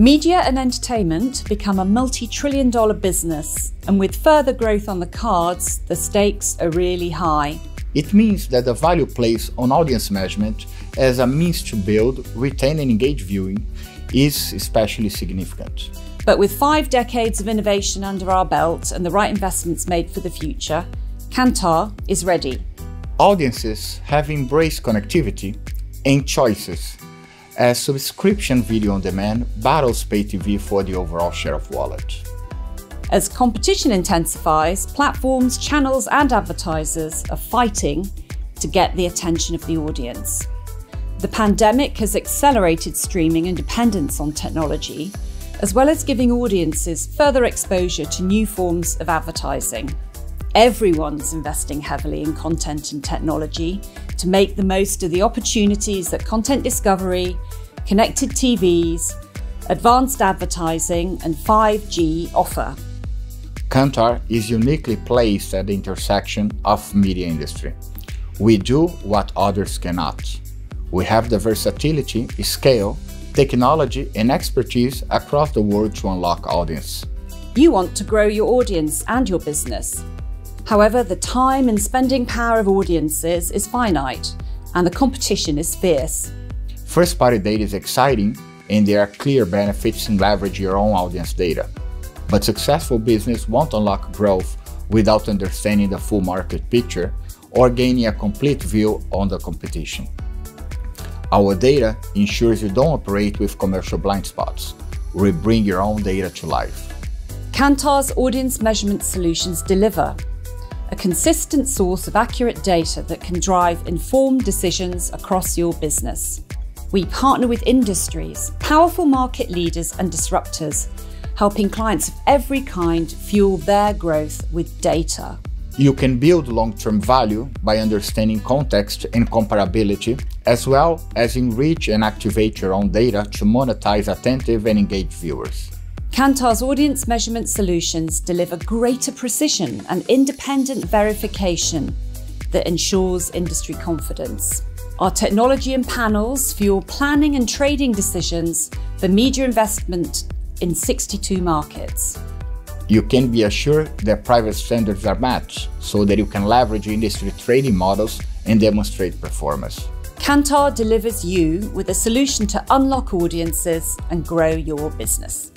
Media and entertainment become a multi-trillion-dollar business, and with further growth on the cards, the stakes are really high. It means that the value placed on audience measurement as a means to build, retain and engage viewing is especially significant. But with 5 decades of innovation under our belt and the right investments made for the future, Kantar is ready. Audiences have embraced connectivity and choices as subscription video on demand battles pay TV for the overall share of wallet. As competition intensifies, platforms, channels and advertisers are fighting to get the attention of the audience. The pandemic has accelerated streaming and dependence on technology, as well as giving audiences further exposure to new forms of advertising. Everyone's investing heavily in content and technology to make the most of the opportunities that content discovery, connected TVs, advanced advertising and 5G offer. Kantar is uniquely placed at the intersection of media industry. We do what others cannot. We have the versatility, scale, technology and expertise across the world to unlock audience. You want to grow your audience and your business. However, the time and spending power of audiences is finite, and the competition is fierce. First-party data is exciting, and there are clear benefits in leveraging your own audience data. But successful business won't unlock growth without understanding the full market picture or gaining a complete view on the competition. Our data ensures you don't operate with commercial blind spots. We bring your own data to life. Kantar's audience measurement solutions deliver a consistent source of accurate data that can drive informed decisions across your business. We partner with industries, powerful market leaders and disruptors, helping clients of every kind fuel their growth with data. You can build long-term value by understanding context and comparability, as well as enrich and activate your own data to monetize attentive and engaged viewers. Kantar's audience measurement solutions deliver greater precision and independent verification that ensures industry confidence. Our technology and panels fuel planning and trading decisions for media investment in 62 markets. You can be assured that private standards are matched so that you can leverage industry trading models and demonstrate performance. Kantar delivers you with a solution to unlock audiences and grow your business.